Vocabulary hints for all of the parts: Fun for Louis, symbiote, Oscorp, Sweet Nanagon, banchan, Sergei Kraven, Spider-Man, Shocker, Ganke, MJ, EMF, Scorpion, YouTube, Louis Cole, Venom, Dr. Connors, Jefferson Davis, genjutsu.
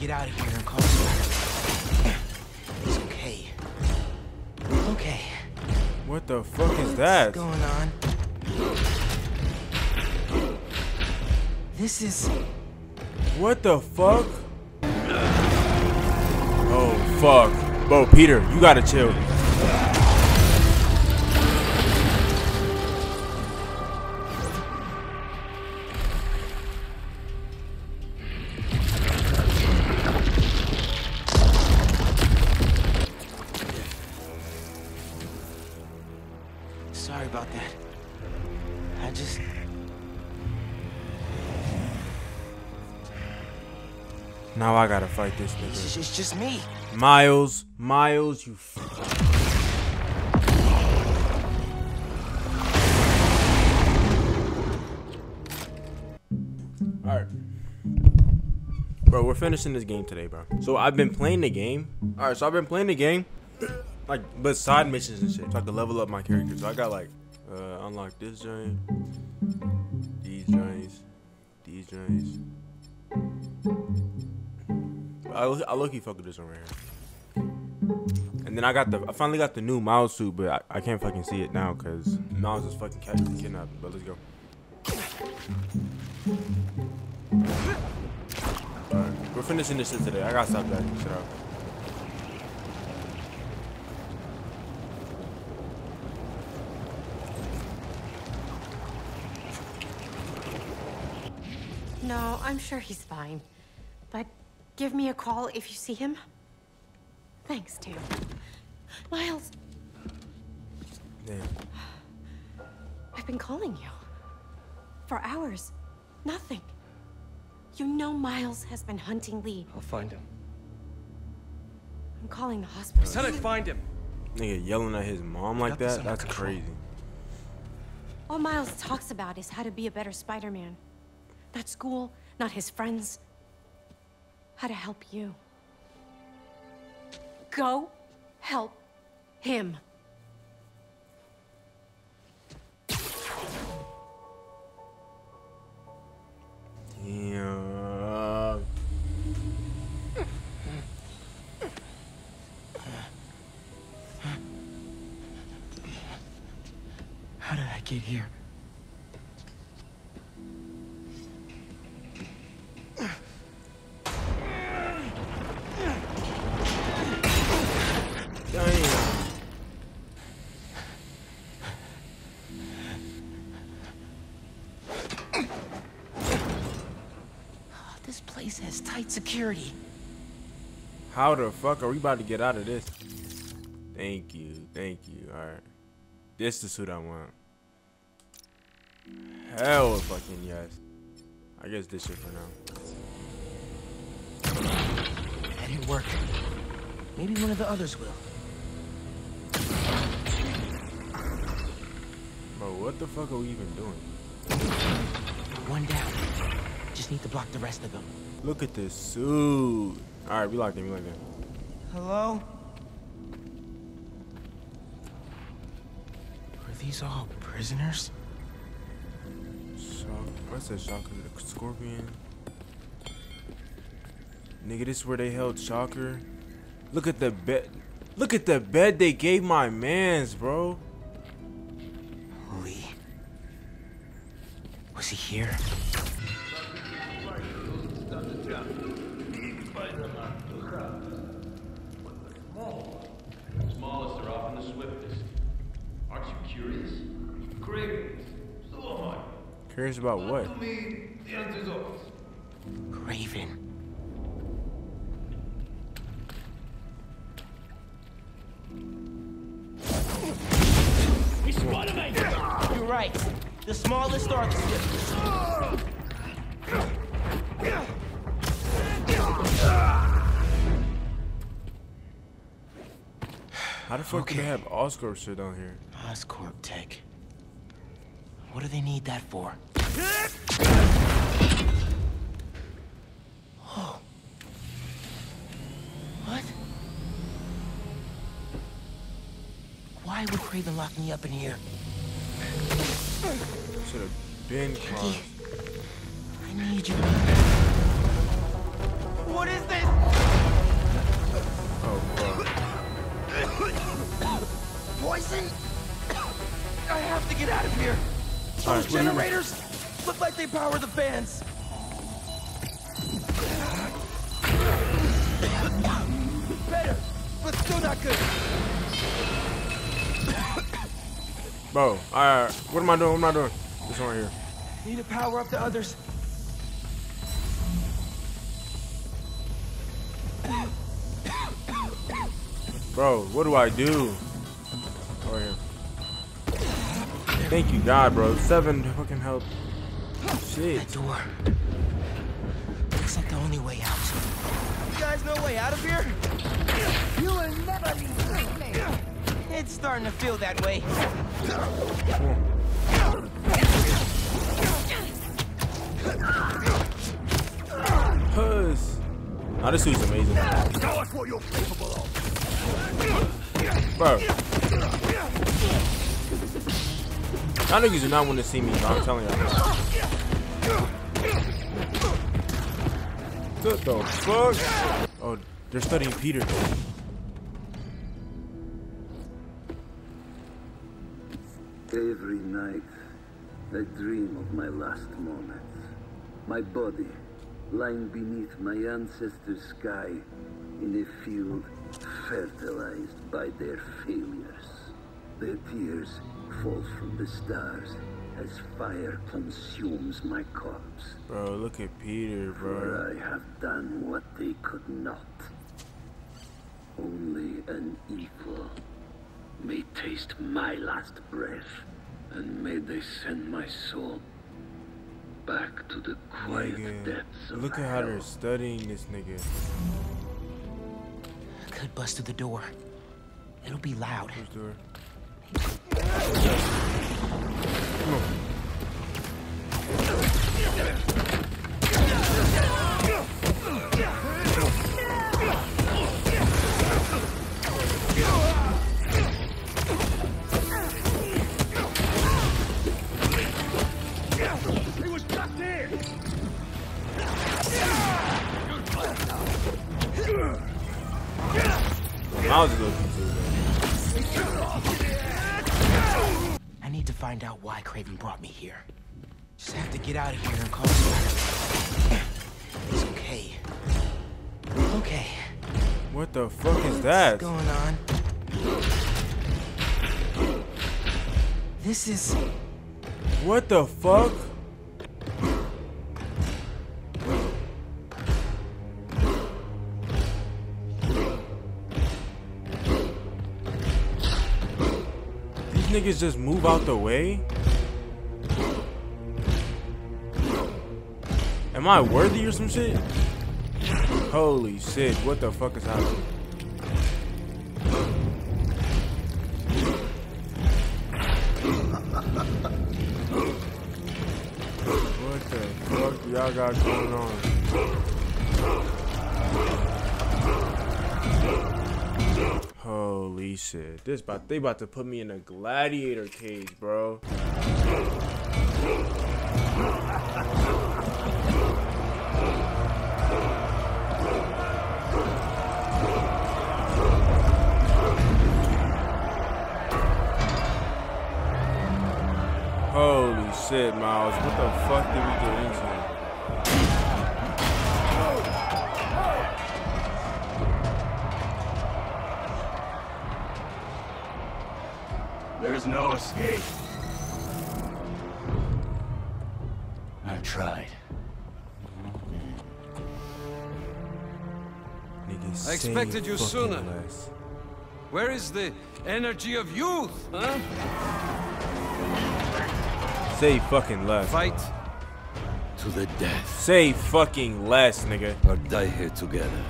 Get out of here and call Spark. It's okay. Okay. What the fuck is that? What's going on? This is... What the fuck? Oh, fuck. Bro, Peter, you gotta chill. Sorry about that. I just... Now I gotta fight this nigga. It's just me. Miles, you f... Alright. Bro, we're finishing this game today, bro. So I've been playing the game. Alright, so I've been playing the game. Like, but side missions and shit. So I could level up my character. So I got like, unlock this giant, these giants. I low-key fuck with this one right here. And then I finally got the new Miles suit, but I can't fucking see it now because Miles is fucking kidnapped. But let's go. Alright, we're finishing this shit today. I gotta stop that shit out. No, I'm sure he's fine. But give me a call if you see him. Thanks, too. Miles. Damn. I've been calling you. For hours. Nothing. You know Miles has been hunting Lee. I'll find him. I'm calling the hospital. Lieutenant, find him! Nigga yelling at his mom like that? That's crazy. All Miles talks about is how to be a better Spider-Man. Not school, not his friends. How to help you. Go help him. Yeah. How did I get here? Security. How the fuck are we about to get out of this? Thank you. Alright. This is the suit I want. Hell fucking yes. I guess this shit for now. That didn't work. Maybe one of the others will. Bro, what the fuck are we even doing? One down. Just need to block the rest of them. Look at this suit. All right, we locked in. Hello? Are these all prisoners? What's that? Shocker, the Scorpion. Nigga, this is where they held Shocker. Look at the bed. Look at the bed they gave my mans, bro. Holy. Was he here? Smallest are often the swiftest. Aren't you curious? Craving. So am I. Curious about what? To me, the answer's obvious. Craving. He spotted me! You're right. The smallest are the swiftest. How the fuck do they have Oscorp shit down here? Oscorp tech. What do they need that for? Oh. What? Why would Kraven lock me up in here? Should have been caught. I need you. What is this? Those generators look like they power the fans. Better, but still not good. Bro, alright, what am I doing? What am I doing? This one right here. Need to power up the others. Bro, what do I do? Right here. Thank you, God, bro. 7 fucking help. Shit. That door. Looks like the only way out. You guys know way out of here? You will never be free, man. It's starting to feel that way. Puss. Oh, this dude's amazing. Show us what you're capable of. Bro. I know you do not want to see me, but I'm telling you. What the fuck? Oh, they're studying Peter. Every night, I dream of my last moments. My body lying beneath my ancestors' sky in a field fertilized by their failures. Their tears falls from the stars as fire consumes my corpse. Bro, look at Peter, bro. For I have done what they could not. Only an equal may taste my last breath, and may they send my soul back to the quiet depths of hell. Look at how they're studying this nigga. I could bust through the door. It'll be loud. He was just there. I was looking too. Find out why Kraven brought me here. Just have to get out of here and call Sweet. It's okay. Okay. What the fuck is that? What's going on? This is... What the fuck? Niggas just move out the way? Am I worthy or some shit? Holy shit, what the fuck is happening? What the fuck do y'all got going on? Holy shit, this about, they about to put me in a gladiator cage, bro. Holy shit, Miles, what the fuck did we get into? There's no escape. I tried. I expected you sooner. Where is the energy of youth, huh? Say fucking less. Fight to the death. Say fucking less, nigga. Or die here together.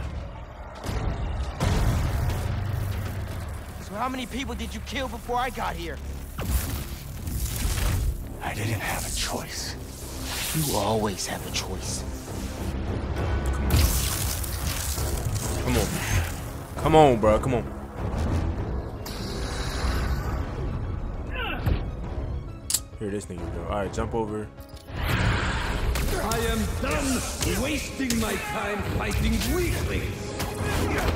How many people did you kill before I got here? I didn't have a choice. You always have a choice. Come on. Come on, bro. Come on. Here this nigga go. Alright, jump over. I am done wasting my time fighting weaklings.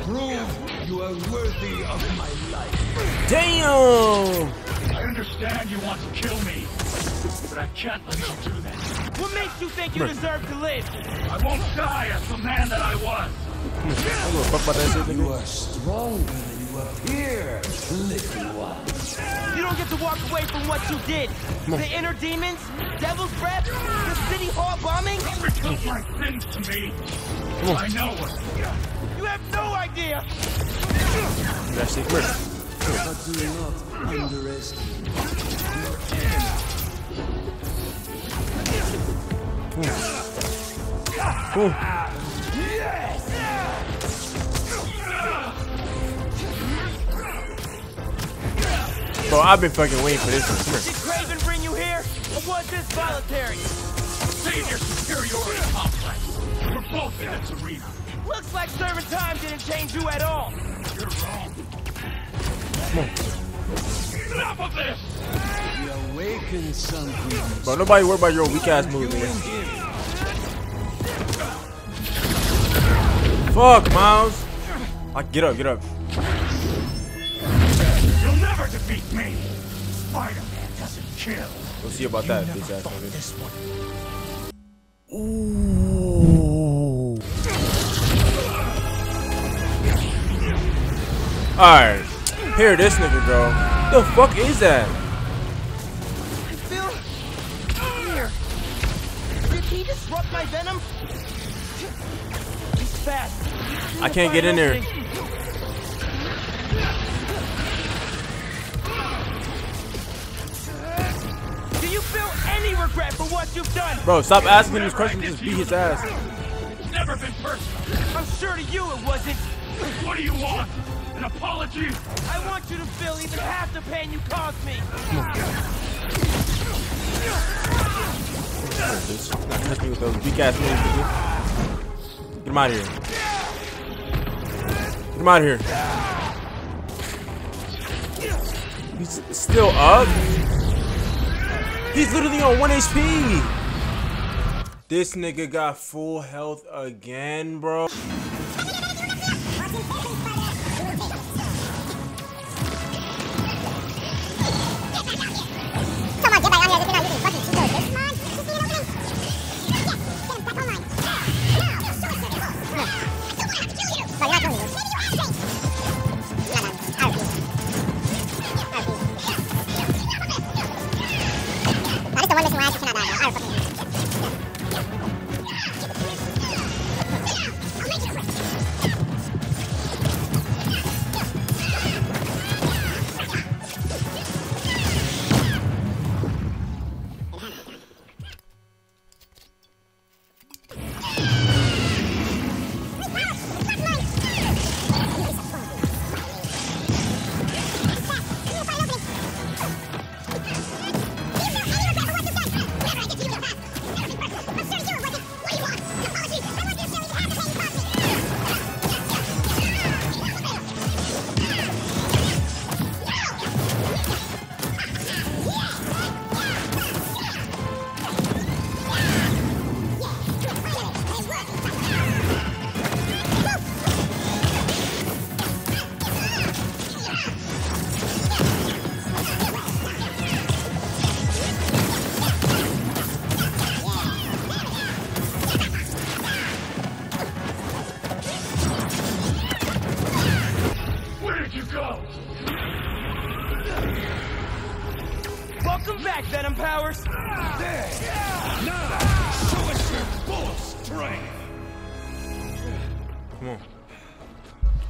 Prove you are worthy of my life. Damn! I understand you want to kill me, But I can't let you do that. What makes you think you deserve to live? I won't die as the man that I was. You are stronger than you appear, little one. You don't get to walk away from what you did. The inner demons, devil's breath, the city hall bombing. Remember took my sins to me. I know it. You have no idea. That's it. But do not underestimate your enemy. Bro, I've been fucking waiting for this. Did Kraven bring you here, or was this voluntary? Save your superiority complex. We're both in this arena. Looks like serving time didn't change you at all. You're wrong. Enough of this! You awakened something. Bro, nobody worry about your weak ass moves, man. Fuck, Miles. Get up, get up. Defeat me. Spider-Man doesn't kill. We'll see about that, bitch ass nigga. Ooh. Alright. Here this nigga go. The fuck is that? I feel here. Did he disrupt my venom? He's fast. I can't get in there. You feel any regret for what you've done? Bro, stop asking these questions. Just beat his ass. It's never been personal. I'm sure to you it wasn't. What do you want? An apology? I want you to feel even half the pain you caused me. Touch me with those weak ass moves. Get him out of here. Get him out of here. He's still up. He's literally on 1 HP. This nigga got full health again, bro.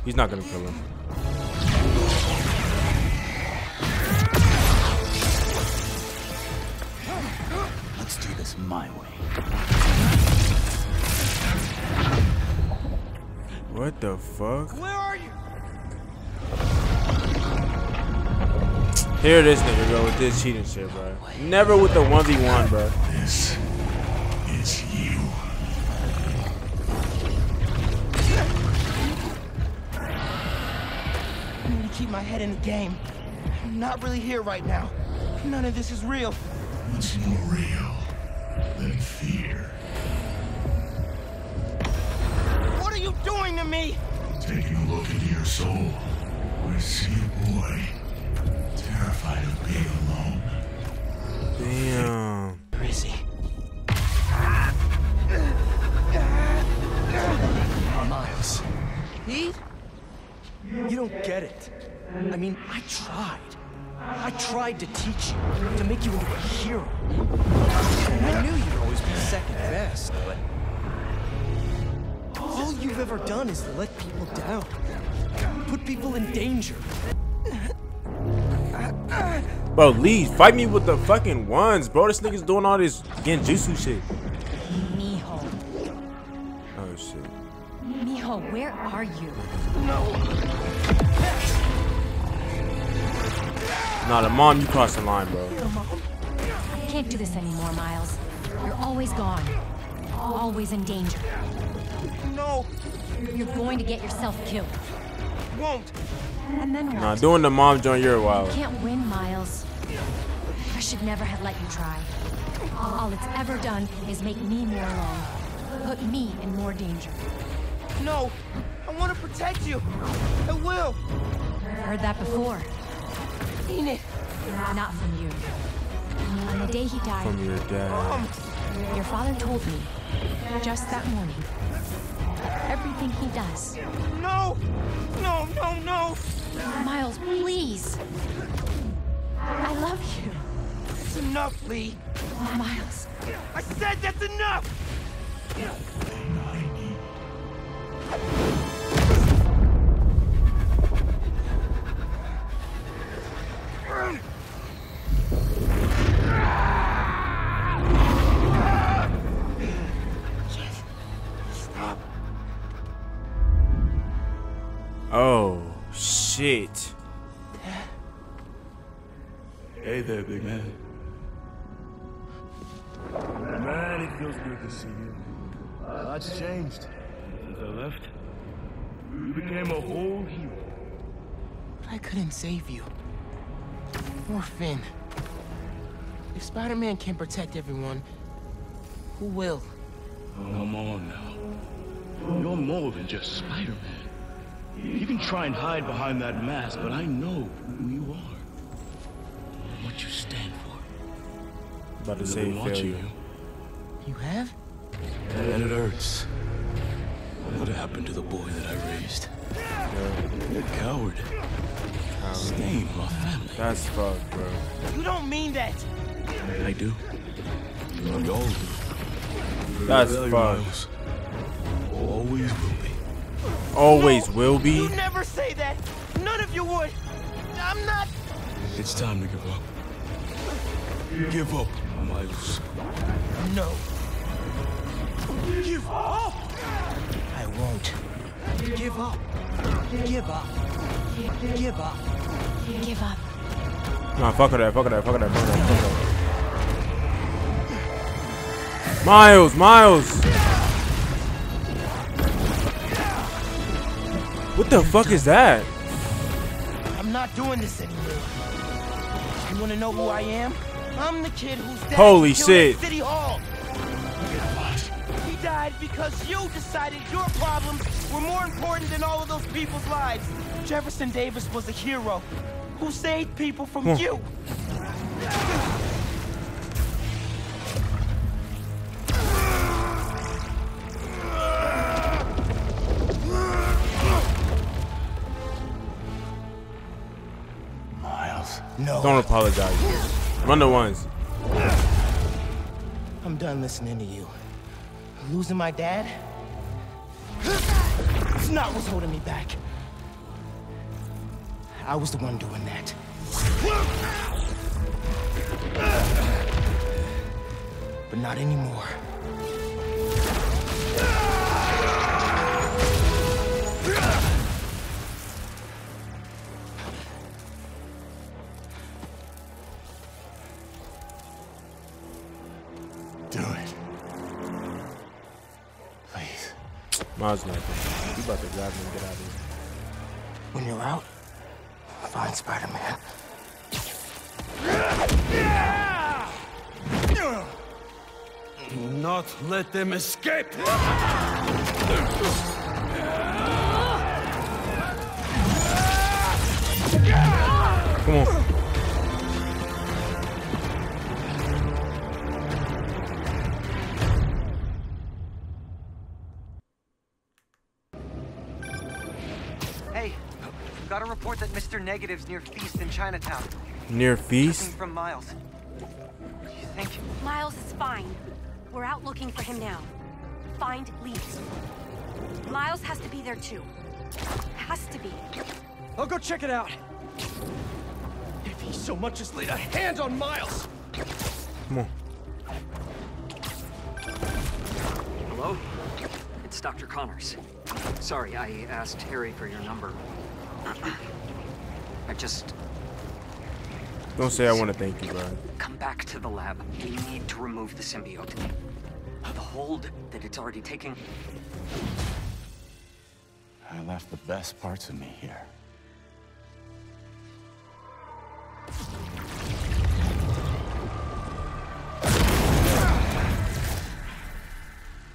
He's not gonna kill him. Let's do this my way. What the fuck? Where are you? Here this nigga go with this cheating shit, bro. Never with the 1v1, bro. This is you. Keep my head in the game. I'm not really here right now. None of this is real. What's more real than fear? What are you doing to me? Taking a look into your soul. I see a boy, terrified of being alone. Damn. Where is he? Oh, Miles. He? You don't get it. I mean, I tried to teach you, to make you into a hero. I knew you'd always be second best, but... all you've ever done is let people down. Put people in danger. Bro, Lee, fight me with the fucking ones, bro. This nigga's doing all this genjutsu shit. Miho. Oh, shit. Miho, where are you? No. Nah, the mom, you crossed the line, bro. I can't do this anymore, Miles. You're always gone. Always in danger. No. You're going to get yourself killed. Won't. And then what? Nah, doing the mom joint, you're wild. You can't win, Miles. I should never have let you try. All it's ever done is make me more alone. Put me in more danger. No, I want to protect you. I will. I've heard that before. Seen it. Not from you. On the day he died. From your dad. Your father told me just that morning. Everything he does. No! No, no, no! Miles, please! I love you. That's enough, Lee. Miles. I said that's enough! Oh, shit. Hey there, big man. Man, it feels good to see you. Lots changed since I left. You became a whole hero. But I couldn't save you. Or Finn. If Spider-Man can't protect everyone, who will? Come on now. You're more than just Spider-Man. You can try and hide behind that mask, but I know who you are and what you stand for. About to say failure. You have? And it hurts. What happened to the boy that I raised? You're a coward. Stain my family. That's fucked, bro. You don't mean that. I do. We all do. That's fucked. Always will be. Always will be. You never say that. None of you would. I'm not. It's time to give up. Give up, Miles. No. Give up. I won't. Give up. Give up. Give up. Give up. Nah, fuck it up. Fuck it up. Fuck it up. Fuck it up. Miles. Miles. What the fuck is that? I'm not doing this anymore. You wanna know who I am? I'm the kid who's dead. Holy shit. City Hall. He died because you decided your problems were more important than all of those people's lives. Jefferson Davis was a hero who saved people from you. No. Don't apologize. Run the ones. I'm done listening to you. Losing my dad? It's not what's holding me back. I was the one doing that. But not anymore. Miles, not you about to grab me and get out of here. When you're out, find Spider-Man. Do not let them escape. Come on. Hey, got a report that Mr. Negative's near Feast in Chinatown. Near Feast? Nothing from Miles. What do you think? Miles is fine. We're out looking for him now. Find Leaf. Miles has to be there too. Has to be. I'll go check it out. If he so much as laid a hand on Miles. Come on. Hello? It's Dr. Connors. Sorry, I asked Harry for your number. I just... Don't say I want to thank you, bro. Come back to the lab. We need to remove the symbiote. The hold that it's already taking. I left the best parts of me here.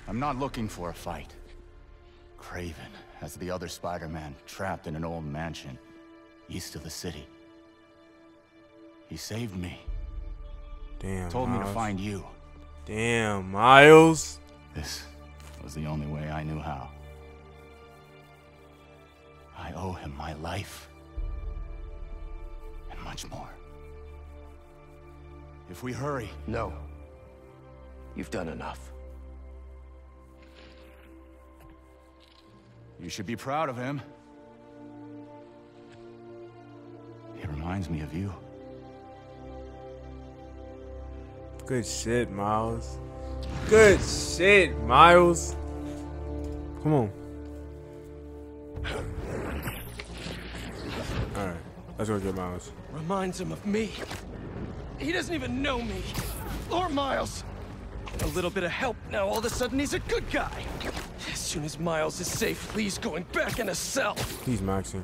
I'm not looking for a fight. Kraven has the other Spider-Man trapped in an old mansion east of the city. He saved me. Damn. Told me to find you. Damn, Miles. This was the only way I knew how. I owe him my life. And much more. If we hurry... No. You've done enough. You should be proud of him. He reminds me of you. Good shit, Miles. Good shit, Miles. Come on. Alright, let's go get Miles. Reminds him of me. He doesn't even know me. Or Miles. A little bit of help now, all of a sudden he's a good guy. As soon as Miles is safe, Lee's going back in a cell. He's maxing.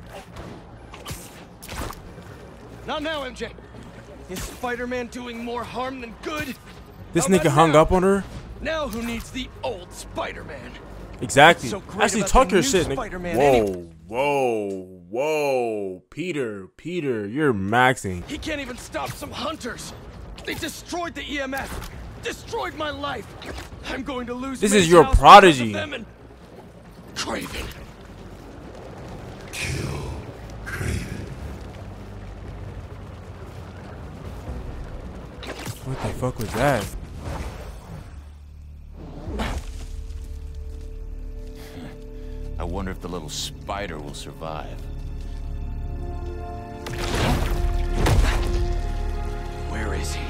Not now, MJ. Is Spider-Man doing more harm than good? This nigga hung up on her? Now who needs the old Spider-Man? Exactly. Actually, talk your shit, nigga. Whoa, whoa, whoa. Peter, you're maxing. He can't even stop some hunters. They destroyed the EMF. Destroyed my life. I'm going to lose. This is your prodigy. Kraven. Kill Kraven. What the fuck was that? I wonder if the little spider will survive. Where is he?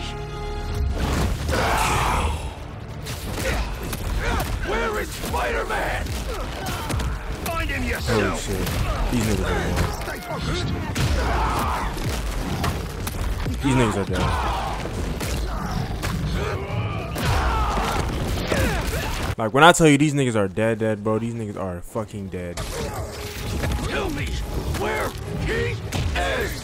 Where is Spider-Man? Find him yourself. Oh, shit. These niggas are dead. Like when I tell you these niggas are dead, bro, these niggas are fucking dead. Tell me where he is.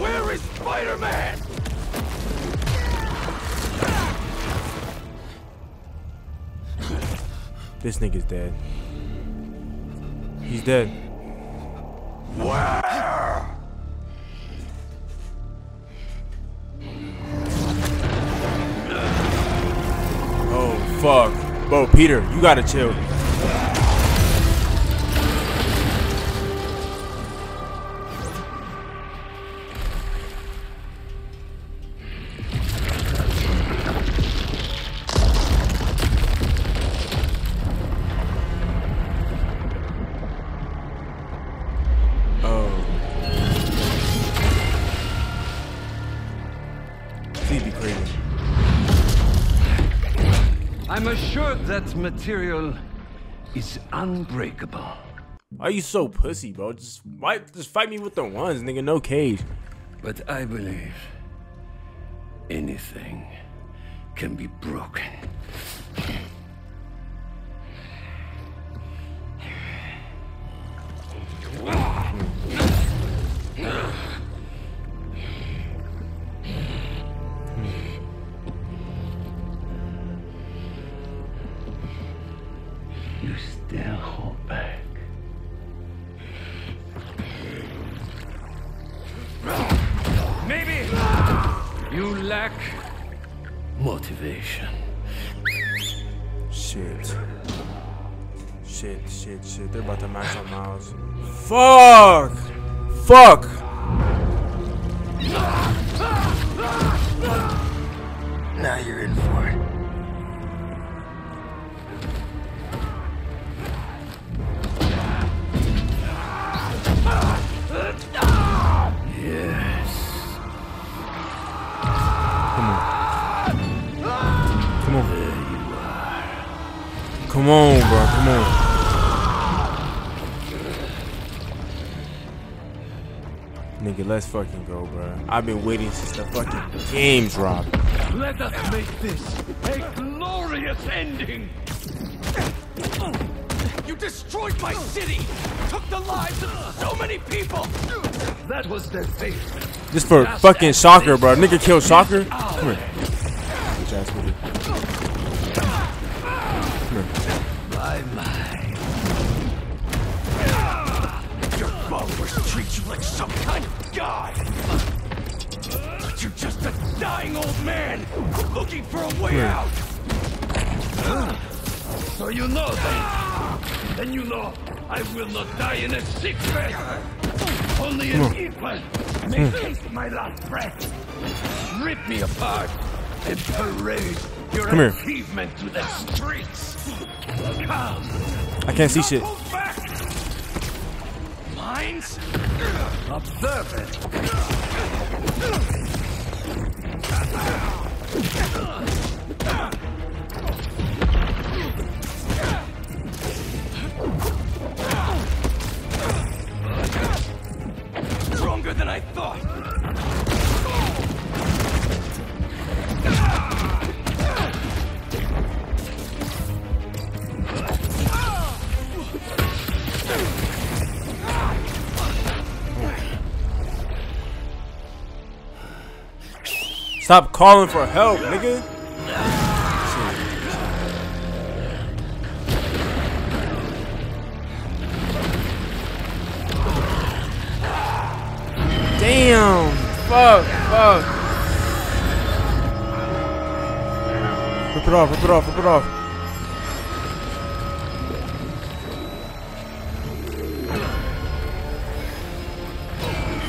Where is Spider-Man? This nigga's dead. He's dead. Where? Oh fuck, bro, Peter, you gotta chill. I'm assured that material is unbreakable. Why are you so pussy, bro? Just fight me with the ones, nigga. No cage. But I believe anything can be broken. Maybe you lack motivation. Shit. They're about to match on Miles. Fuck! Now you're in for it. Come on, bro. Come on. Nigga, let's fucking go, bro. I've been waiting since the fucking game dropped. Let us make this a glorious ending. You destroyed my city. Took the lives of so many people. That was their fate. This for fucking Shocker, bro. Nigga killed Shocker. Come here. Bitch ass nigga. Your followers treat you like some kind of god, but you're just a dying old man looking for a way out. So you know that, and you know I will not die in a sick bed. Only an equal may taste my last breath, rip me apart, and parade your achievement to the streets. I can't see shit. Mines? Observe it. Stronger than I thought. Stop calling for help, nigga. Damn. Fuck. Rip it off.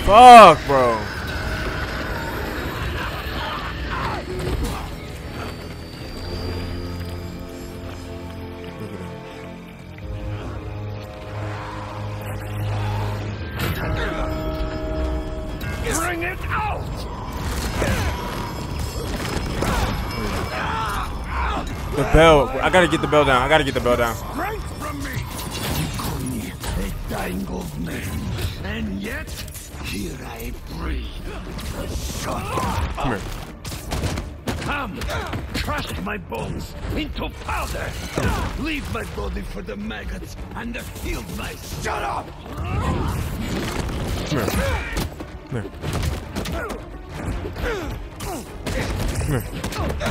Fuck, bro. Bring it out. The bell. I gotta get the bell down. Straight from me. You call me a dying old man, and yet here I breathe. Come here. Come, crush my bones into powder. Leave my body for the maggots and the field mice. Shut up! Come here.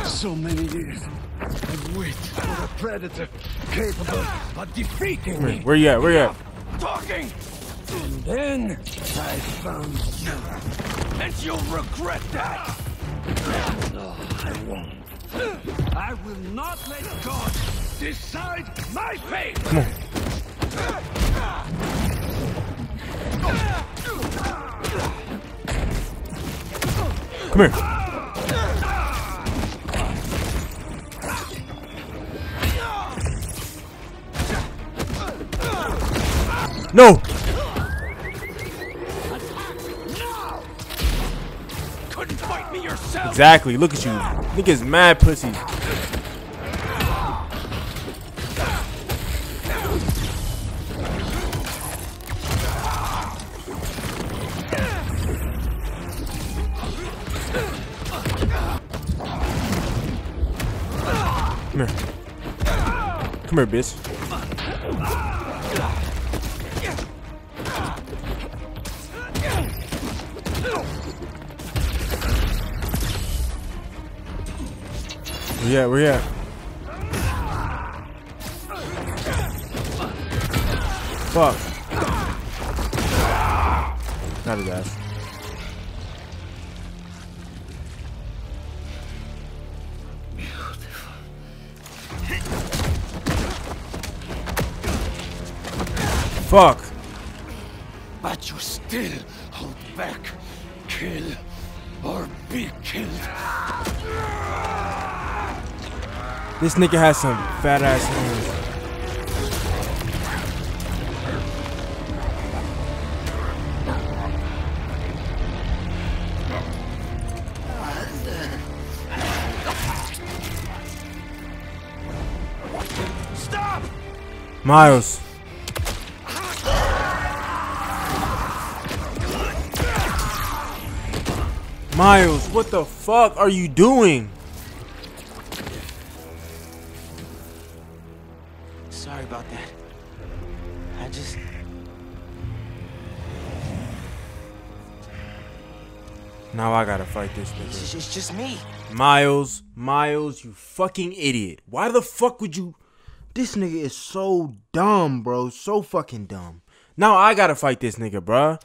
So many years I've waited for a predator capable of defeating me. Where you at? Talking! And then I found you, and you'll regret that. No, I won't. I will not let God decide my fate. Come on. Come here. No. Exactly, look at you. Niggas mad pussy. Come here, bitch. Where you at? Fuck. Not his ass. Fuck. But you still hold back. Kill or be killed. This nigga has some fat ass hands. Miles. Miles, what the fuck are you doing? Sorry about that. I just... Now I gotta fight this nigga. It's just me. Miles, Miles, you fucking idiot. Why the fuck would you... This nigga is so dumb, bro. So fucking dumb. Now I gotta fight this nigga, bruh.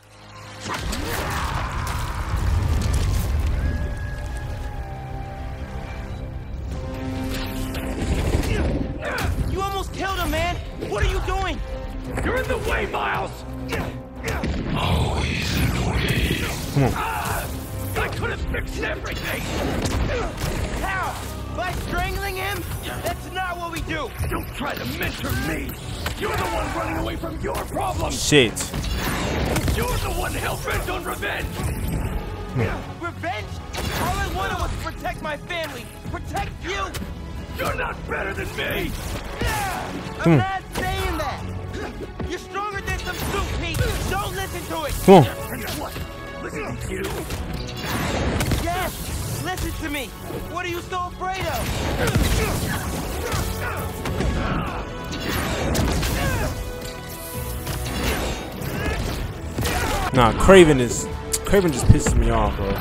You almost killed him, man. What are you doing? You're in the way, Miles. Always in the way. Come on. I could have fixed everything. How? By strangling him? That's not what we do! Don't try to mentor me! You're the one running away from your problems! Shit. You're the one hell-bent on revenge! Revenge? All I wanted was to protect my family! Protect you! You're not better than me! I'm not saying that! You're stronger than some soup, Pete! Don't listen to it! What? Listen to you? Yes! Listen to me! What are you so afraid of? Nah, Kraven just pisses me off, bro.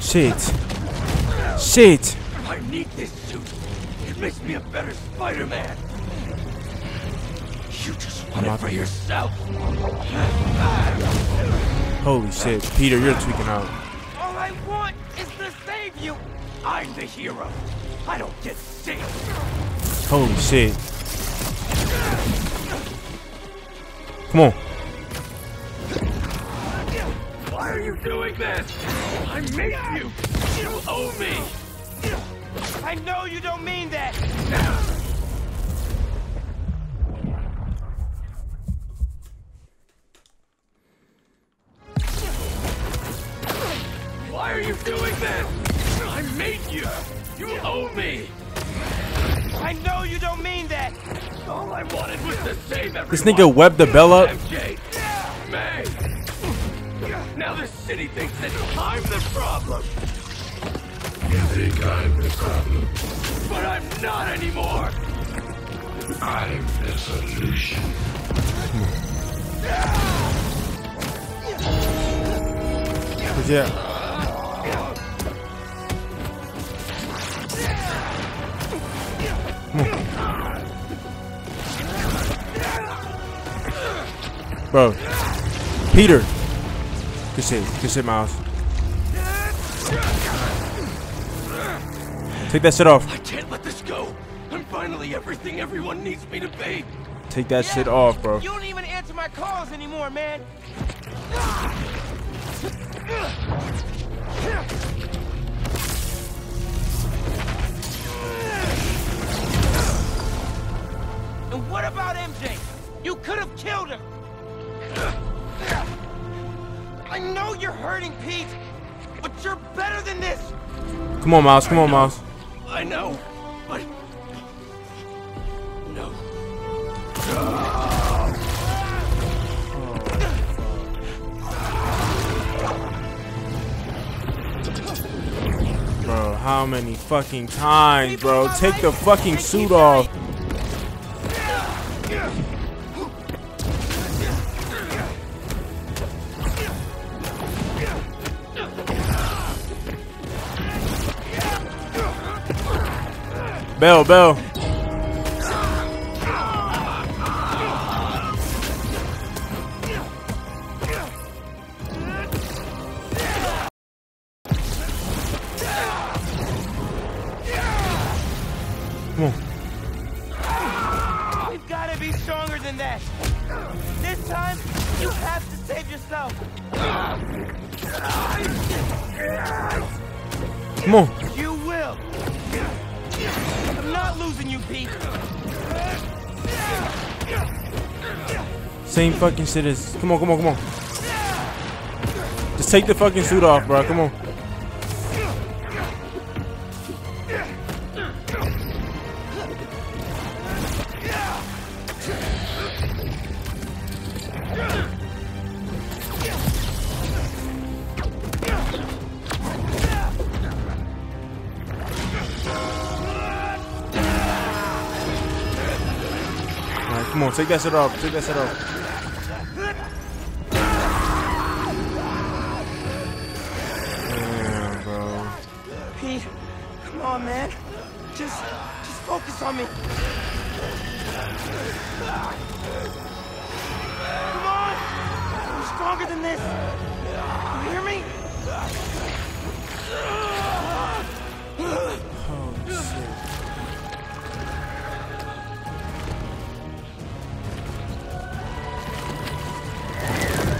Shit. Shit. I need this suit. Makes me a better Spider-Man. You just want it for yourself. Holy shit, Peter, you're tweaking out. All I want is to save you. I'm the hero. I don't get saved. Holy shit. Come on. Why are you doing this? I made you. You owe me. I know you don't mean that. Why are you doing this? I made you. You owe me. I know you don't mean that. All I wanted was to save everyone. This nigga webbed the bell up. MJ. May. Now the city thinks that I'm the problem. You think I'm the problem? But I'm not anymore! I'm the solution. Yeah. Bro. Peter. Good shit, Miles. Take that shit off. I can't let this go. I'm finally everything everyone needs me to be. Take that shit off, bro. You don't even answer my calls anymore, man. And what about MJ? You could have killed her. I know you're hurting, Pete, but you're better than this. Come on, Miles. Come on, Miles. I know, but no. Bro, how many fucking times, bro? Take the fucking suit off. Bell, bell. Come on. We've got to be stronger than that. This time, you have to save yourself. Come on. You will. I'm not losing you, Pete. Same fucking shit as. Come on, come on, come on. Just take the fucking suit off, bro. Come on. Come on, take that shit off, take that shit off. Damn, bro. Pete, come on, man. Just focus on me. Come on! I'm stronger than this. You hear me? Oh, shit.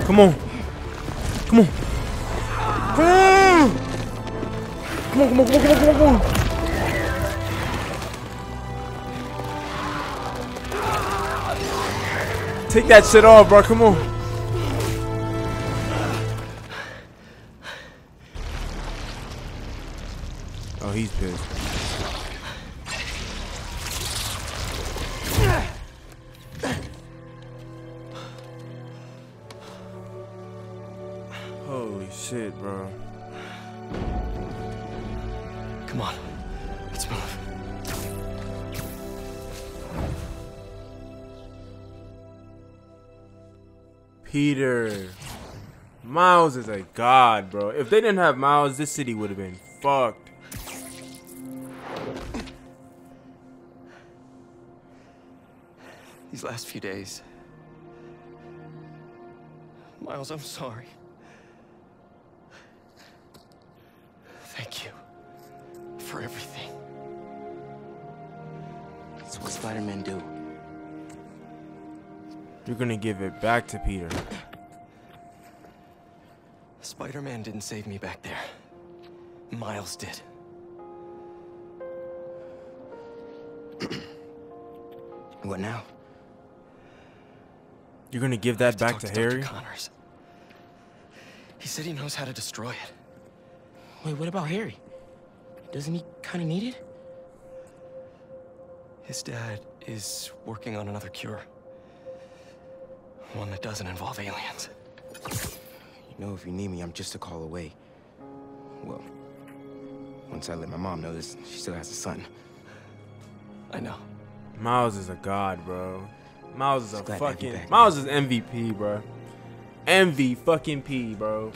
Come on. Come on. Come on. Come on, come on, come on, come on, come on, come on. Take that shit off, bro. Come on. Oh, he's pissed. Holy shit, bro. Come on. Let's move. Peter. Miles is a god, bro. If they didn't have Miles, this city would have been fucked. These last few days. Miles, I'm sorry. Thank you for everything. It's what Spider-Man do. You're gonna give it back to Peter. Spider-Man didn't save me back there. Miles did. What now? You're gonna give that back to Harry? Dr. Connors. He said he knows how to destroy it. Wait, what about Harry? Doesn't he kind of need it? His dad is working on another cure. One that doesn't involve aliens. You know, if you need me, I'm just a call away. Well, once I let my mom know this, she still has a son. I know. Miles is a god, bro. Miles is a fucking... Miles is MVP, bro. MV fucking P, bro.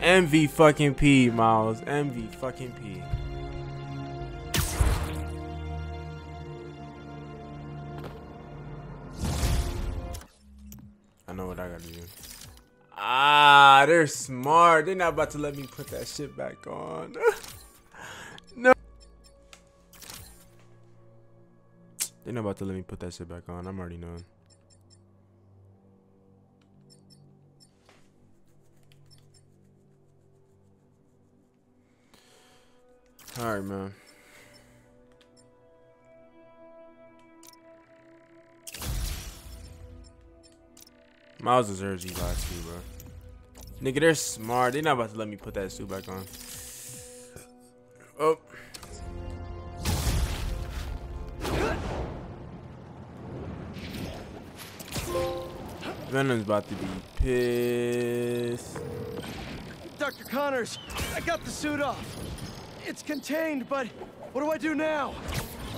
MV fucking P, Miles. MV fucking P. I know what I gotta do. Ah, they're smart. They're not about to let me put that shit back on. No. They're not about to let me put that shit back on. I'm already knowing. All right, man. Miles deserves these last two, bro. Nigga, they're smart. They're not about to let me put that suit back on. Oh. Venom's about to be pissed. Dr. Connors, I got the suit off. It's contained, but what do I do now?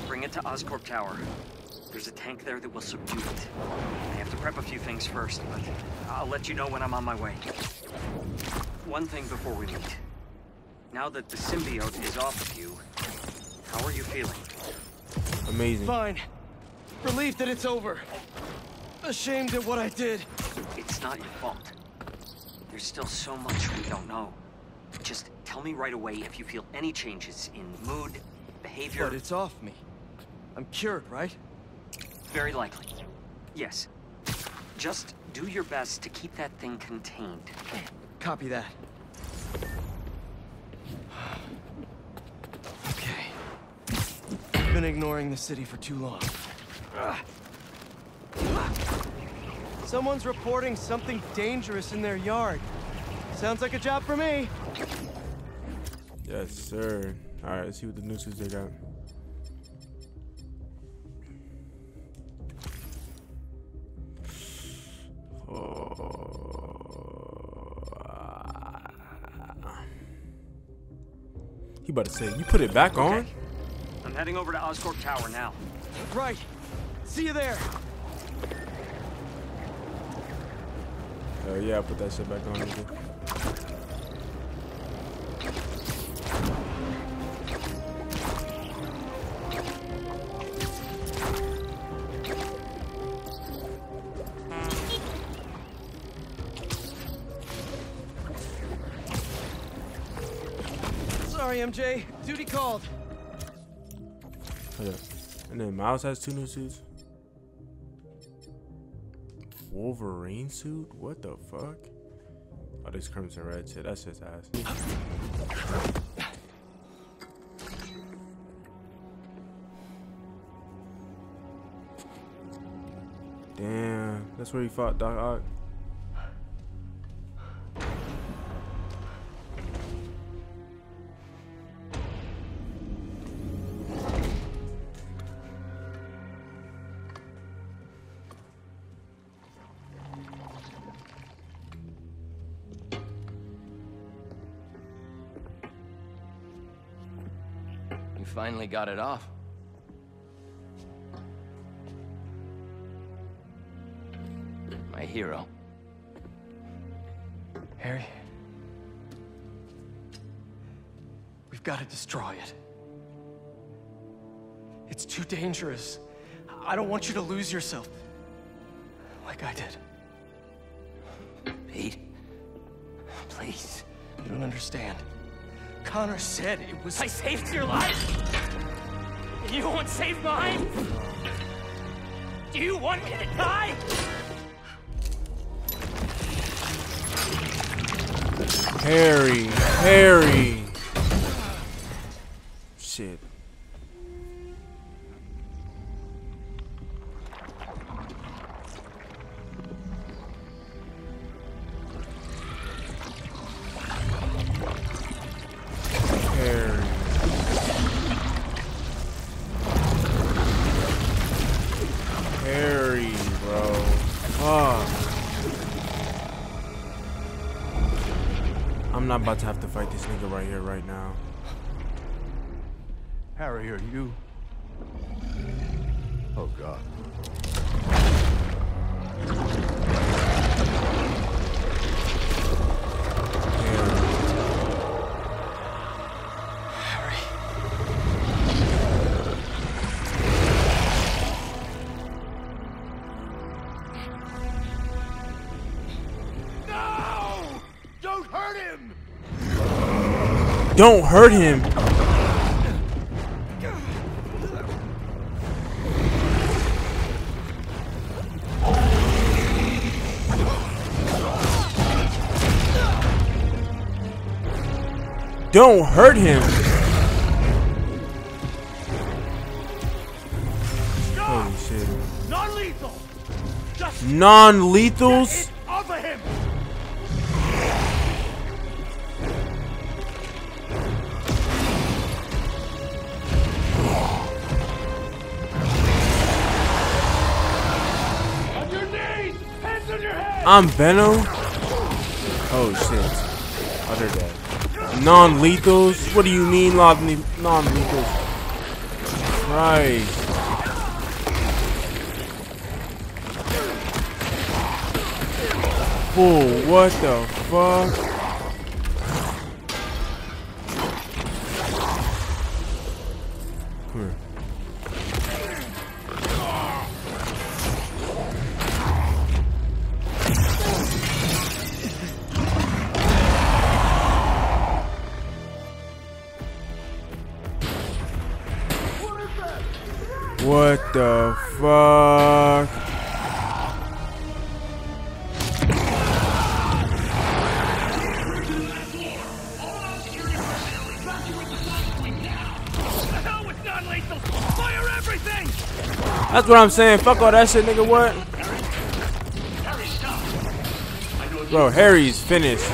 Bring it to Oscorp Tower. There's a tank there that will subdue it. I have to prep a few things first, but I'll let you know when I'm on my way. One thing before we meet. Now that the symbiote is off of you, how are you feeling? Amazing. Fine. Relieved that it's over. Ashamed at what I did. It's not your fault. There's still so much we don't know. Just tell me right away if you feel any changes in mood, behavior... But it's off me. I'm cured, right? Very likely. Yes. Just do your best to keep that thing contained. Copy that. Okay. I've been ignoring the city for too long. Someone's reporting something dangerous in their yard. Sounds like a job for me. Yes, sir. All right, let's see what the nooses they got. He about to say, you put it back on? I'm heading over to Oscorp Tower now. Right. See you there. Oh yeah, I put that shit back on. Sorry, MJ. Duty called. Hold up. And then Miles has two new suits. Wolverine suit? What the fuck? Oh, this Crimson Red shit. That's his ass. Damn. That's where he fought Doc Ock. Finally got it off. My hero. Harry. We've got to destroy it. It's too dangerous. I don't want you to lose yourself. Like I did. Pete. Please. You don't understand. Connor said it was... I saved your life! You won't save mine! Do you want me to die? Harry! Harry! Shit. I'm about to have to fight this nigga right here, right now. Harry, are you? Oh, God. Don't hurt him. Don't hurt him. Stop. Holy shit. Non-lethal. Non-lethals? I'm Venom. Oh shit. Other dead. Non-lethals? What do you mean non-lethals? Right. Fool, what the fuck? Come here. What the fuck? That's what I'm saying. Fuck all that shit, nigga. What? Bro, Harry's finished.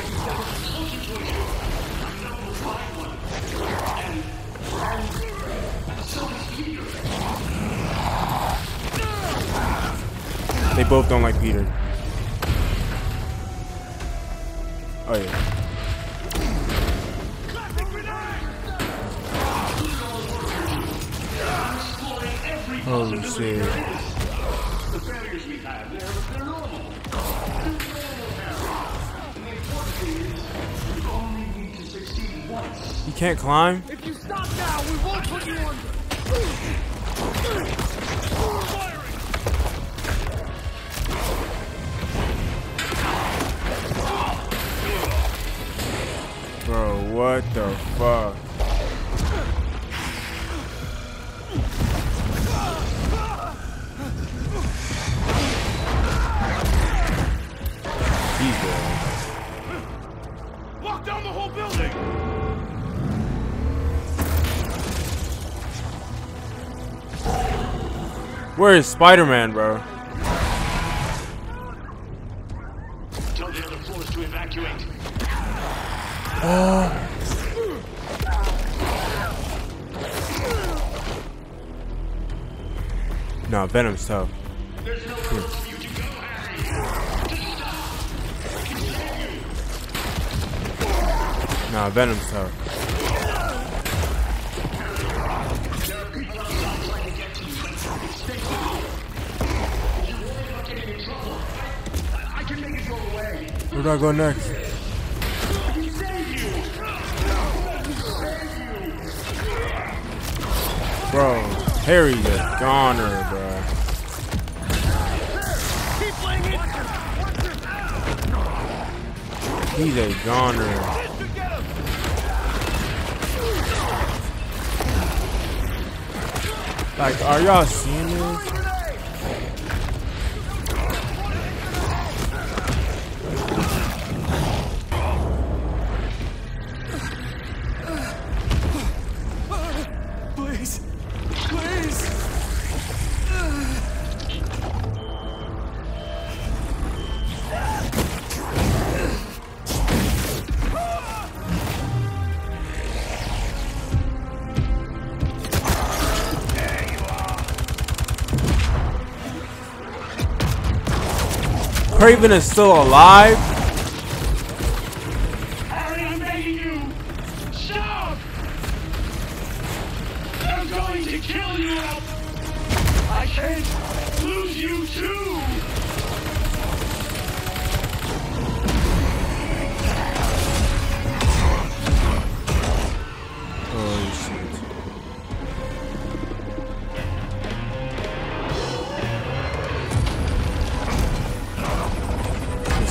They both don't like Peter. Oh yeah. Oh shit. You can't climb? If you stop now, we won't put you under. Bro, what the fuck? Jesus. Lock down the whole building. Where is Spider-Man, bro? Tell the other floors to evacuate. No, Venom's tough. There's no room for you to go, Harry. Nah, Venom's tough. There are people outside trying to get to you. Stay cool. You worry about getting in trouble. I can make it go away. Where do I go next? Bro, Harry's a goner, bro. He's a goner. Like, are y'all seeing this? Kraven is still alive. Harry, I'm begging you. Shout! I'm going to kill you. I can't lose you too. Oh shit.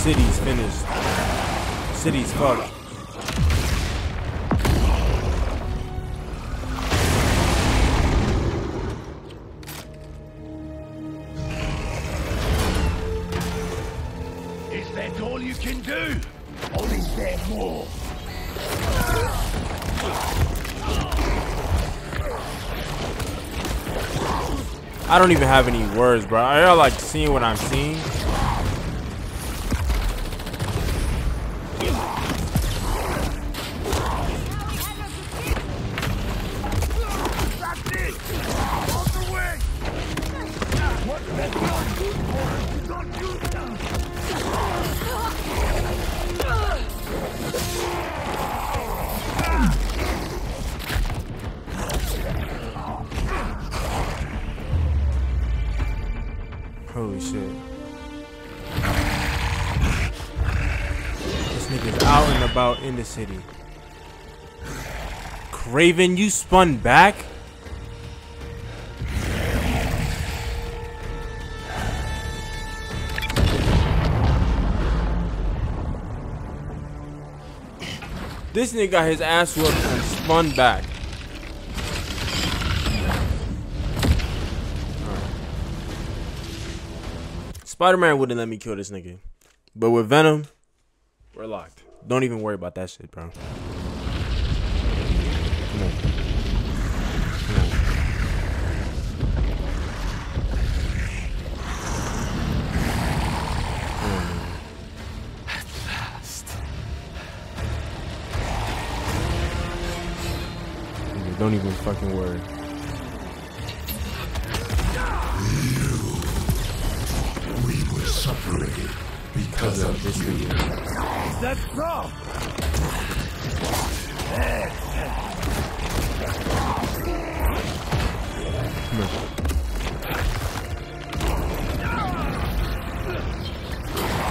City's finished. City's fucked. Is that all you can do? Or is there more? I don't even have any words, bro. Are y'all like seeing what I'm seeing? Holy shit. This nigga's out and about in the city. Kraven, you spun back? This nigga got his ass whooped and spun back. Spider-Man wouldn't let me kill this nigga. But with Venom, we're locked. Don't even worry about that shit, bro. Come on. Don't even fucking worry. You. We were separated because of this video. That's wrong.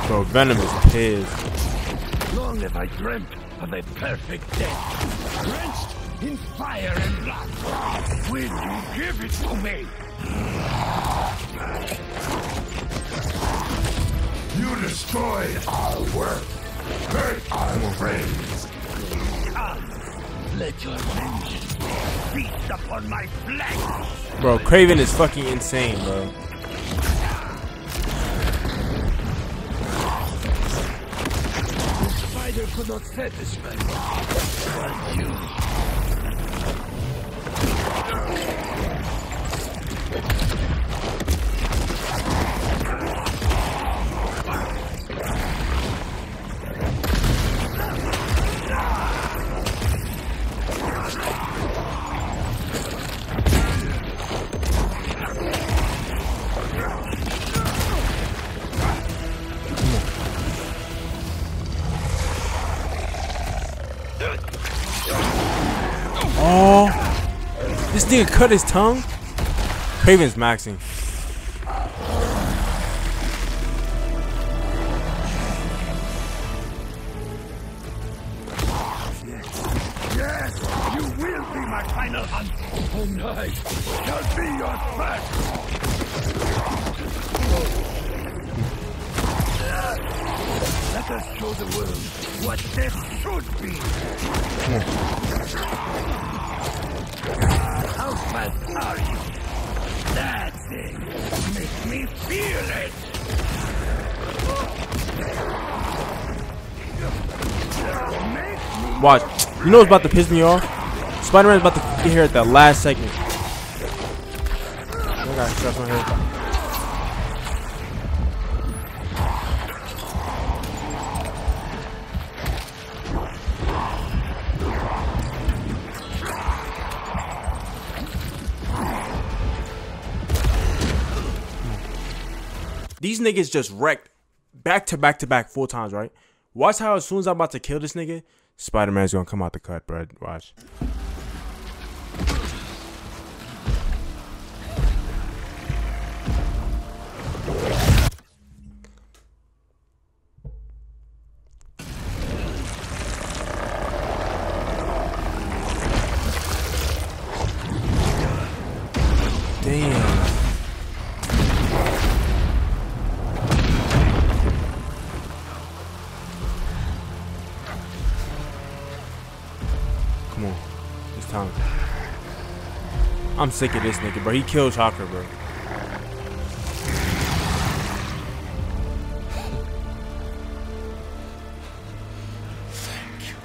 So Venom is pissed. Long have I dreamt of a perfect death. Drenched in fire and blood. Will you give it to me? You destroyed our work, hurt our friends. Come, let your vengeance feast upon my flesh. Bro, Kraven is fucking insane, bro. Spider could not satisfy me, but you. This nigga cut his tongue? Kraven's maxing. Yes, yes, you will be my final hunt. Oh no, shall be your first. Let us show the world what death should be. How fast are you? That's it. Make me feel it. Watch. You know what's about to piss me off? Spider-Man's about to get here at the last second. I got stuff on here. These niggas just wrecked back to back to back 4 times, right? Watch how as soon as I'm about to kill this nigga, Spider-Man's gonna come out the cut, bro. Watch. I'm sick of this nigga, bro. He killed Shocker, bro. Thank you.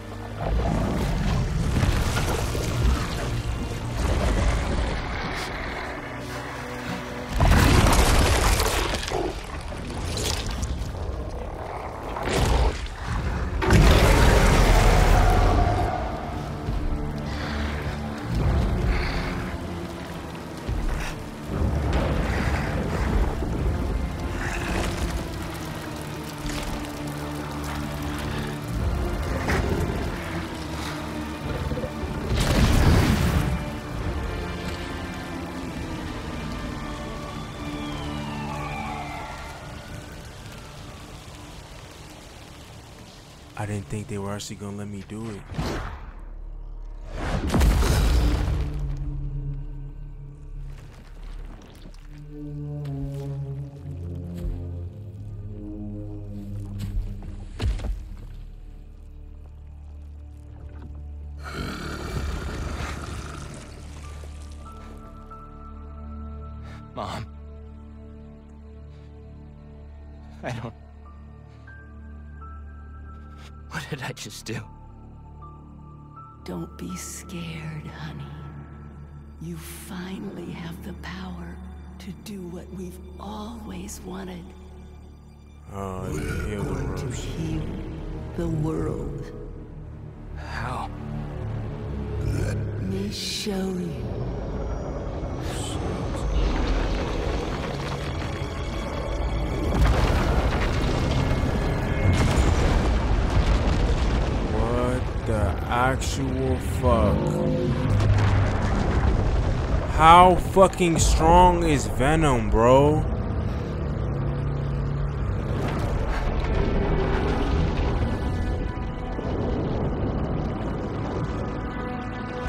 I didn't think they were actually gonna let me do it. Mom. I don't... What did I just do? Don't be scared, honey. You finally have the power to do what we've always wanted. We're going to heal the world. How? Let me show you. What the actual fuck? How fucking strong is Venom, bro?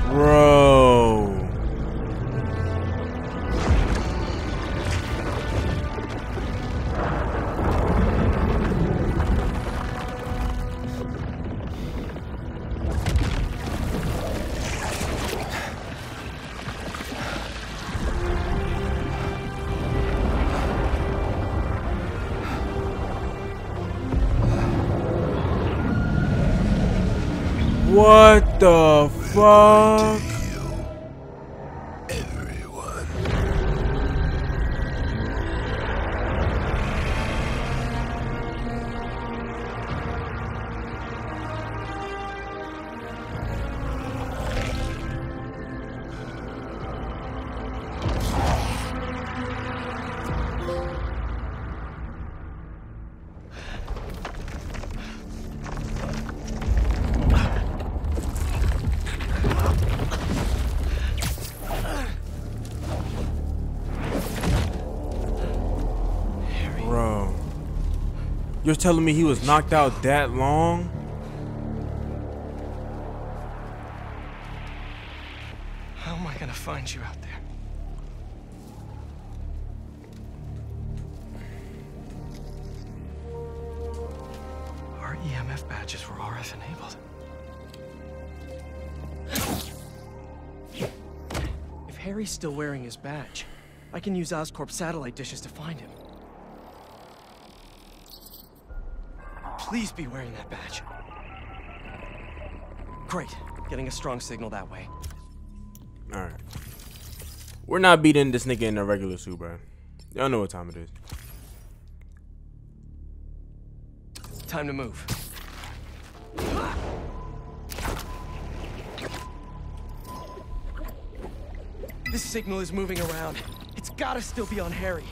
Bro. What the fuck? Everyone. You're telling me he was knocked out that long? How am I gonna find you out there? Our EMF badges were RF enabled. If Harry's still wearing his badge, I can use Oscorp satellite dishes to find him. Please be wearing that badge. Great. Getting a strong signal that way. Alright. We're not beating this nigga in a regular suit, bro. Y'all know what time it is. Time to move. This signal is moving around. It's gotta still be on Harry.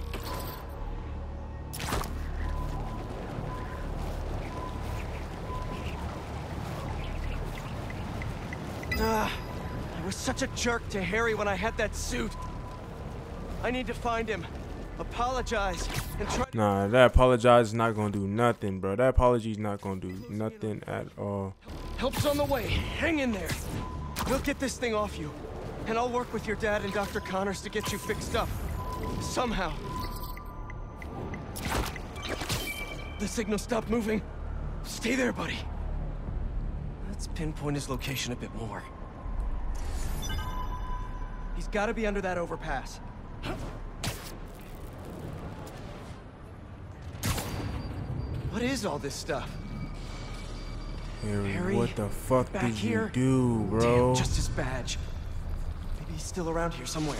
I was such a jerk to Harry when I had that suit. I need to find him, apologize, and try. Nah, that apologize is not gonna do nothing, bro. That apology is not gonna do nothing at all. Help's on the way. Hang in there. We'll get this thing off you, and I'll work with your dad and Dr. Connors to get you fixed up somehow. The signal stopped moving. Stay there, buddy. Let's pinpoint his location a bit more. He's got to be under that overpass. What is all this stuff? Harry, what the fuck did you do, bro? Damn, just his badge. Maybe he's still around here somewhere.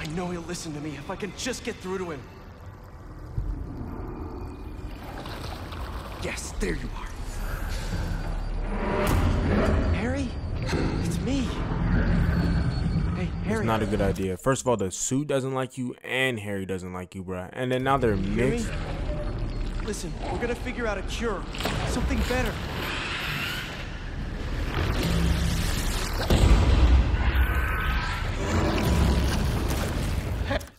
I know he'll listen to me if I can just get through to him. Yes, there you are. Harry, it's me. Hey, Harry. It's not a good idea. First of all, the suit doesn't like you, and Harry doesn't like you, bruh. And then now they're mixed. Listen, we're gonna figure out a cure, something better.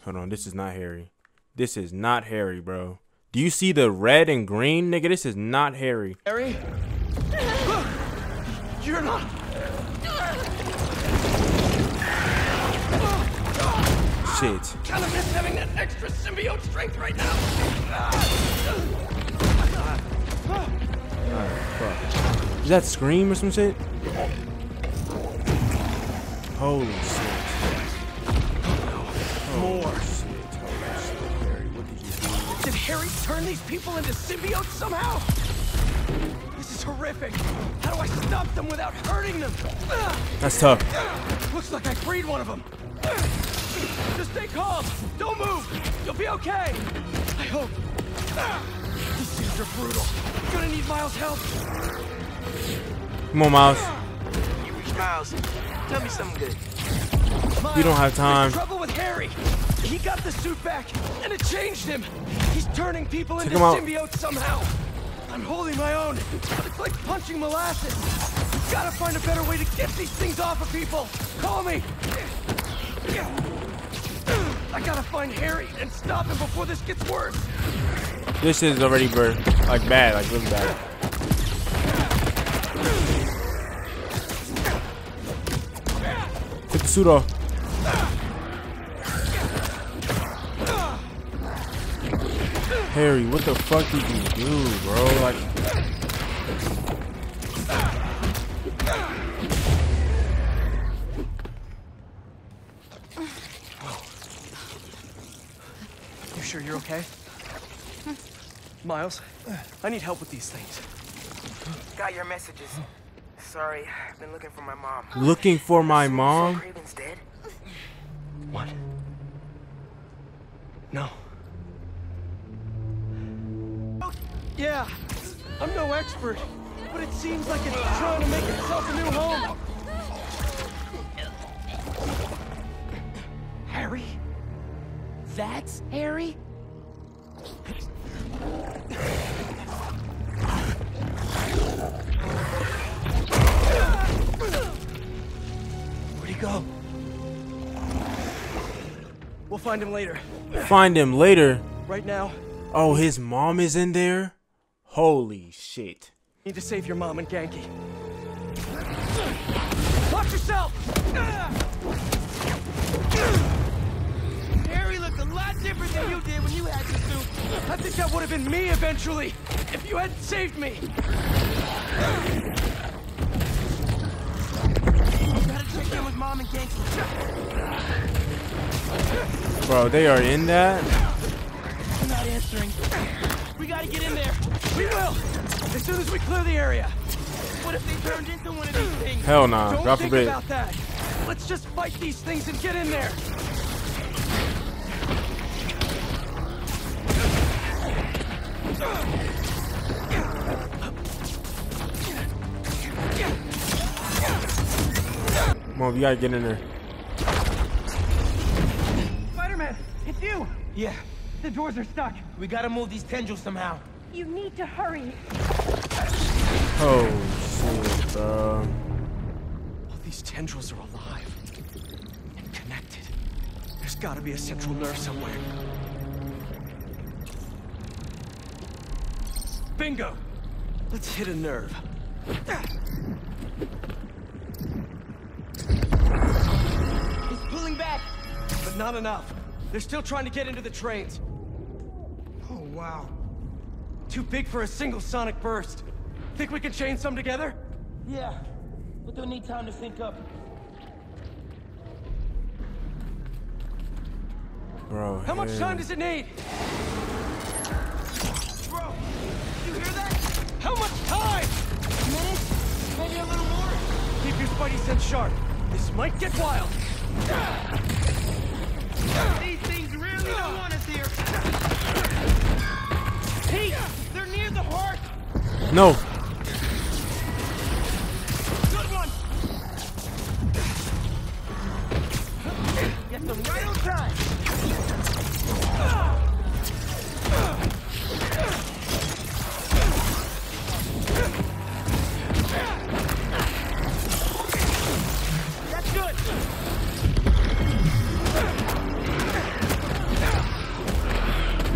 Hold on, this is not Harry. This is not Harry, bro. Do you see the red and green, nigga? This is not Harry. Harry. You're not. Shit. Kind of miss having that extra symbiote strength right now. Alright, fuck. Is that Scream or some shit? Holy shit. Oh, no. More. Holy shit. Holy shit. Harry, what did you do? Did Harry turn these people into symbiotes somehow? This is horrific. How do I stop them without hurting them? That's tough. Looks like I freed one of them. Just stay calm. Don't move. You'll be okay. I hope. These things are brutal. I'm gonna need Miles' help. Come on, Miles. You reach Miles. Tell me something good. Miles, we don't have time. Trouble with Harry. He got the suit back, and it changed him. He's turning people into symbiotes somehow. I'm holding my own, but it's like punching molasses. You've got to find a better way to get these things off of people. Call me. I gotta find Harry and stop him before this gets worse. This is already like bad, like really bad. Take the suit off. Harry, what the fuck did you do, bro? Like, you sure you're okay? Miles, I need help with these things. Got your messages. Sorry, I've been looking for my mom. Looking for my mom? Kraven's dead? What? No. Yeah, I'm no expert, but it seems like it's trying to make itself a new home. Harry? That's Harry? Where'd he go? We'll find him later. Find him later? Right now. Oh, his mom is in there? Holy shit. Need to save your mom and Ganke. Watch yourself! Harry looked a lot different than you did when you had the suit. I think that would have been me eventually, if you hadn't saved me. You gotta check in with mom and Ganke. Bro, they are in that? I'm not answering. We gotta get in there. We will. As soon as we clear the area. What if they turned into one of these things? Hell nah. Don't drop a bit. About that. Let's just fight these things and get in there. Come on, you gotta get in there. Spider-Man, it's you. Yeah. The doors are stuck. We gotta move these tendrils somehow. You need to hurry. Oh, shit, bro. All these tendrils are alive and connected. There's gotta be a central nerve somewhere. Bingo! Let's hit a nerve. He's pulling back, but not enough. They're still trying to get into the trains. Oh, wow. Too big for a single sonic burst. Think we can chain some together? Yeah, but they'll need time to sync up. Bro, how much time does it need? Bro, you hear that? How much time? A minute? Maybe a little more? Keep your spidey sense sharp. This might get wild. These things really don't want us here. Pete, they're near the heart. No. Good one. Get them right on time. That's good.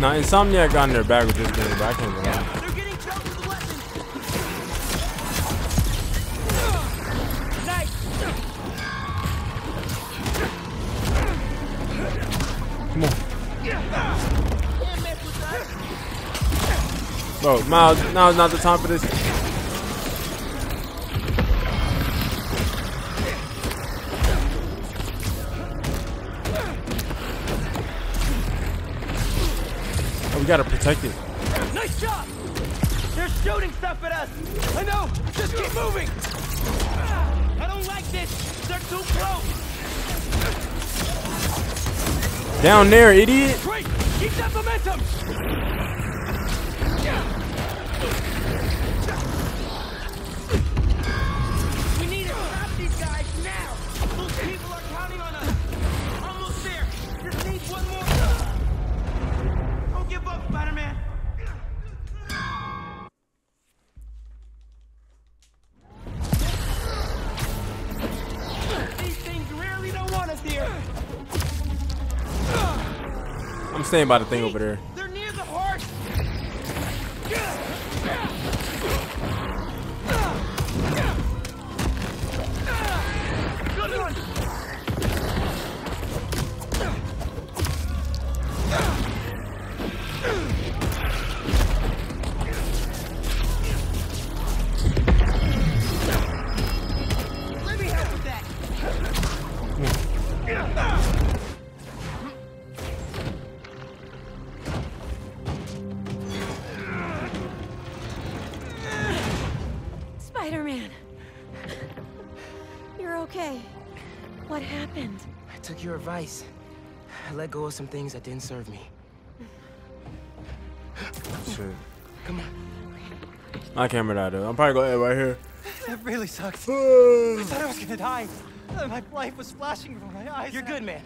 Now, Insomniac got in their bag with this game, but I can't remember. They're getting close to the weapon. Nice. Come on. Can't mess with that. Bro, Miles, now is not the time for this. We gotta protect it. Nice job! They're shooting stuff at us! I know! Just keep moving! I don't like this! They're too close! Down there, idiot! Great! Keep that momentum! We need to stop these guys now! Those people are counting on us! Almost there! Just need one more! Don't give up, Spider-Man! I'm staying by the thing over there. They're near the horse. Good one. Let me help with that. What happened? I took your advice. I let go of some things that didn't serve me. Sure. Come on. My camera died though. I'm probably gonna end right here. That really sucks. I thought I was gonna die. My life was flashing before my eyes. You're good, man.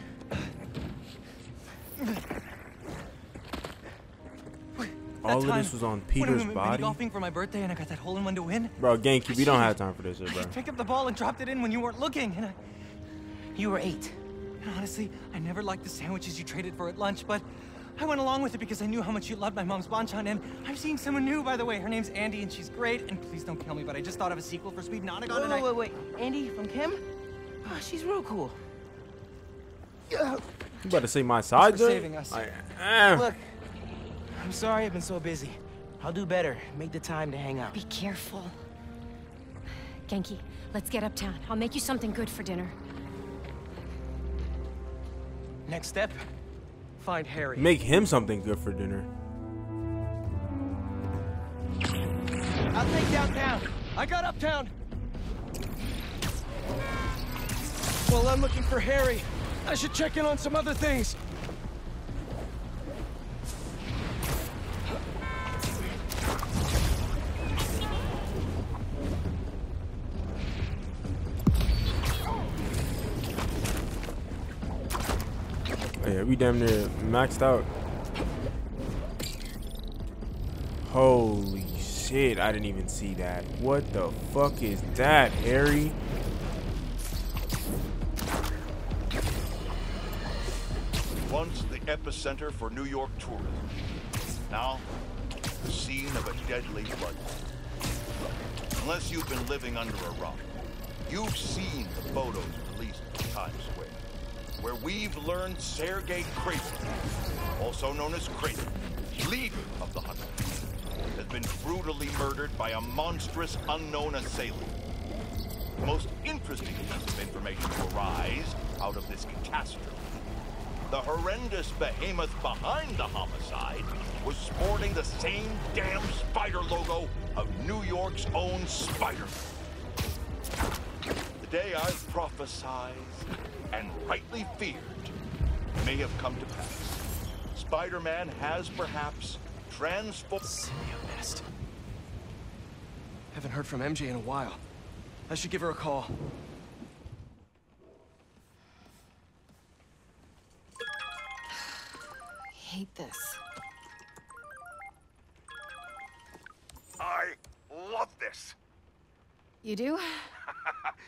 All of this was on Peter's body. Golfing for my birthday, and I got that hole-in-one to win. Bro, Ganke, we don't have time for this shit, bro. I picked up the ball and dropped it in when you weren't looking, and you were 8. And honestly, I never liked the sandwiches you traded for at lunch, but I went along with it because I knew how much you loved my mom's banchan, and I'm seeing someone new, by the way. Her name's Andy, and she's great. And please don't kill me, but I just thought of a sequel for Sweet Nanagon. Wait, wait, wait, Andy from Kim? Oh, she's real cool. You better see my side, dude. Saving us. Look. I'm sorry I've been so busy. I'll do better. Make the time to hang out. Be careful. Ganke, let's get uptown. I'll make you something good for dinner. Next step, find Harry. Make him something good for dinner. I'll take downtown. I got uptown. Well, I'm looking for Harry. I should check in on some other things. Yeah, we damn near maxed out. Holy shit, I didn't even see that. What the fuck is that, Harry? Once the epicenter for New York tourism. Now, the scene of a deadly bloodbath. Unless you've been living under a rock, you've seen the photos released in Times Square, where we've learned Sergei Kraven, also known as Kraven, leader of the Hunter, has been brutally murdered by a monstrous unknown assailant. The most interesting piece of information will arise out of this catastrophe. The horrendous behemoth behind the homicide was sporting the same damn spider logo of New York's own Spider-Man. The day I prophesied and rightly feared may have come to pass. Spider-Man has perhaps transformed. Symbionist. Haven't heard from MJ in a while. I should give her a call. Hate this. I love this. You do?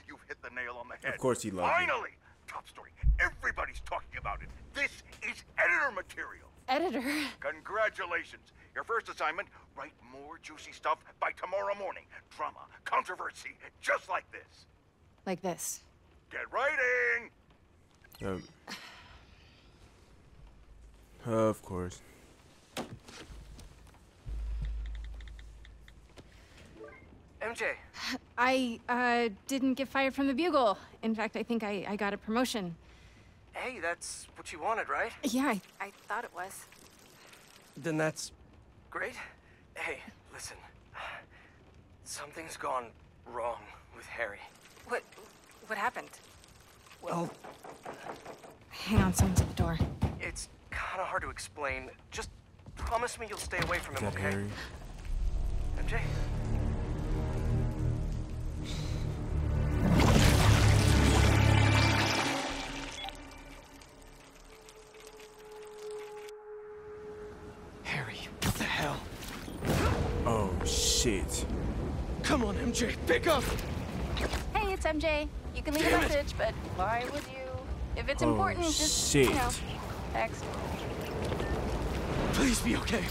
You've hit the nail on the head. Of course he loves it. Finally! Top story. Everybody's talking about it. This is editor material. Editor? Congratulations. Your first assignment, write more juicy stuff by tomorrow morning. Drama, controversy, just like this. Like this. Get writing! Of course. MJ. I didn't get fired from the Bugle. In fact, I think I got a promotion. Hey, that's what you wanted, right? Yeah, I thought it was. Then that's... great. Hey, listen. Something's gone wrong with Harry. What happened? Well... hang on, someone's at the door. It's kinda hard to explain. Just promise me you'll stay away from him, okay? Harry. MJ? Shit. Come on, MJ, pick up! Hey, it's MJ. You can leave a message, but why would you? If it's important, just, shit. You know, text. Please be okay.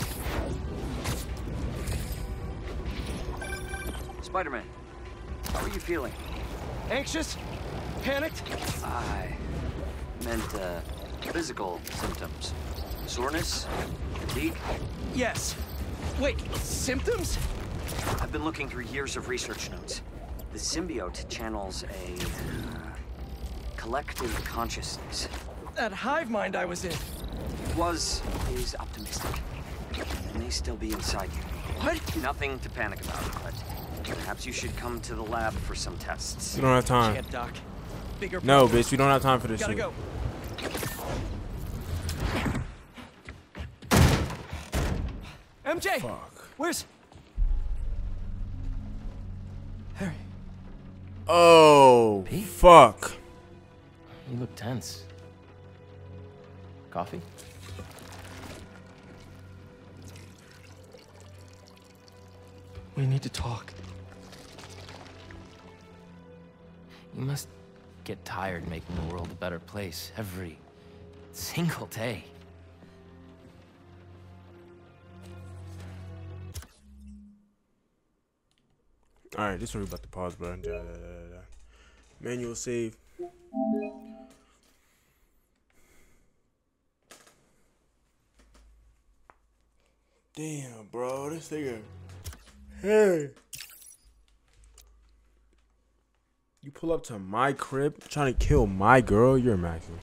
Spider-Man, how are you feeling? Anxious? Panicked? I meant, physical symptoms. Soreness? Fatigue? Yes. Wait, symptoms? I've been looking through years of research notes. The symbiote channels a collective consciousness. That hive mind I was in. Was, is optimistic. It may still be inside you. What? Nothing to panic about, but perhaps you should come to the lab for some tests. You don't have time. Shit, Doc. Bigger no, bitch, you don't have time for this shit. Gotta go. MJ! Fuck. Where's... Harry. Oh, Pete? Fuck. You look tense. Coffee? We need to talk. You must get tired making the world a better place every single day. All right, this one we about to pause, bro. Manual save. Damn, bro, this nigga. Hey, you pull up to my crib trying to kill my girl? You're maxing.